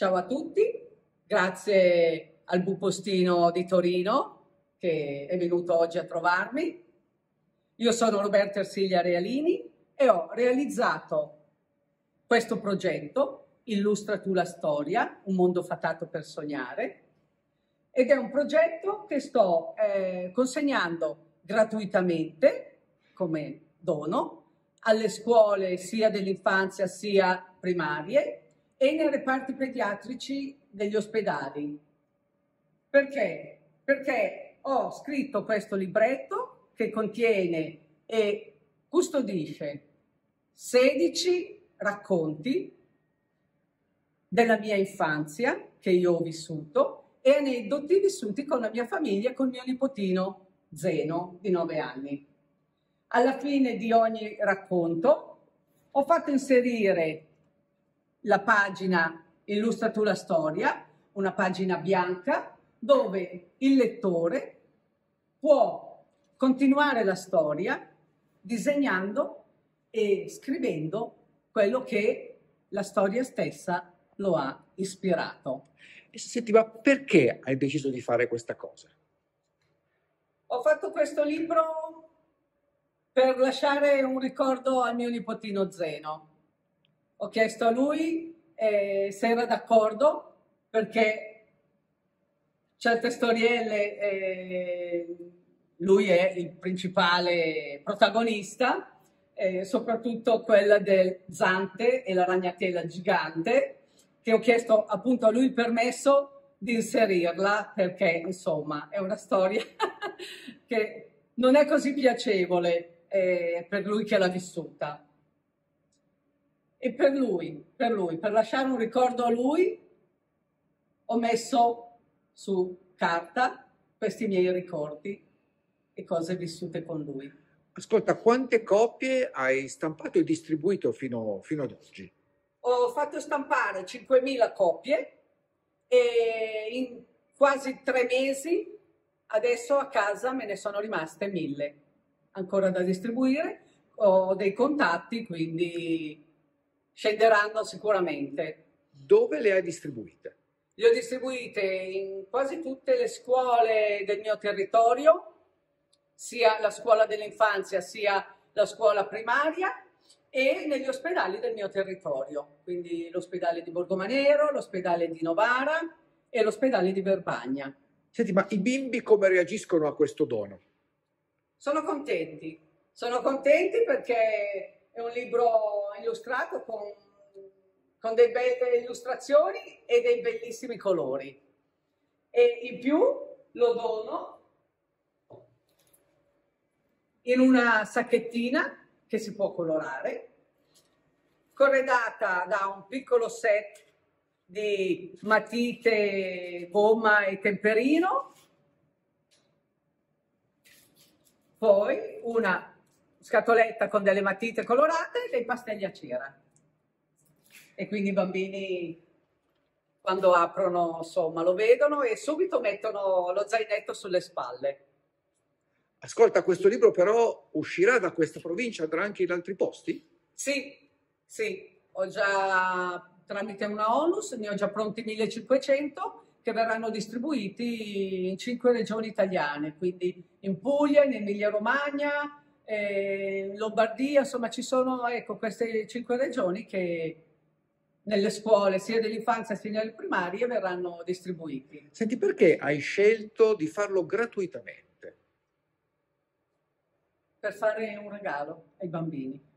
Ciao a tutti, grazie al BookPostino di Torino che è venuto oggi a trovarmi. Io sono Roberta Ersilia Realini e ho realizzato questo progetto, Illustra tu la storia, un mondo fatato per sognare, ed è un progetto che sto consegnando gratuitamente come dono alle scuole sia dell'infanzia sia primarie e nei reparti pediatrici degli ospedali. Perché? Perché ho scritto questo libretto che contiene e custodisce 16 racconti della mia infanzia che io ho vissuto e aneddoti vissuti con la mia famiglia e con mio nipotino Zeno di 9 anni. Alla fine di ogni racconto ho fatto inserire la pagina Illustra tu la storia, una pagina bianca dove il lettore può continuare la storia disegnando e scrivendo quello che la storia stessa lo ha ispirato. E senti, ma perché hai deciso di fare questa cosa? Ho fatto questo libro per lasciare un ricordo al mio nipotino Zeno. Ho chiesto a lui se era d'accordo, perché certe storielle lui è il principale protagonista, soprattutto quella del Zante e la ragnatela gigante, che ho chiesto appunto a lui il permesso di inserirla, perché insomma è una storia che non è così piacevole per lui che l'ha vissuta. E per lasciare un ricordo a lui, ho messo su carta questi miei ricordi e cose vissute con lui. Ascolta, quante copie hai stampato e distribuito fino ad oggi? Ho fatto stampare 5.000 copie e in quasi 3 mesi adesso a casa me ne sono rimaste 1.000 ancora da distribuire. Ho dei contatti, quindi scenderanno sicuramente. Dove le hai distribuite? Le ho distribuite in quasi tutte le scuole del mio territorio, sia la scuola dell'infanzia sia la scuola primaria, e negli ospedali del mio territorio, quindi l'ospedale di Borgomanero, l'ospedale di Novara e l'ospedale di Verbagna. Senti, ma i bimbi come reagiscono a questo dono? Sono contenti perché è un libro illustrato con delle belle illustrazioni e dei bellissimi colori. E in più lo dono in una sacchettina che si può colorare, corredata da un piccolo set di matite, gomma e temperino, poi una scatoletta con delle matite colorate e dei pastelli a cera. E quindi i bambini, quando aprono, insomma, lo vedono e subito mettono lo zainetto sulle spalle. Ascolta, questo libro però uscirà da questa provincia, andrà anche in altri posti? Sì, sì. Ho già, tramite una onlus, ne ho già pronti 1.500 che verranno distribuiti in 5 regioni italiane, quindi in Puglia, in Emilia Romagna, Lombardia, insomma ci sono, ecco, queste 5 regioni che nelle scuole sia dell'infanzia sia delle primarie verranno distribuiti. Senti, perché hai scelto di farlo gratuitamente? Per fare un regalo ai bambini.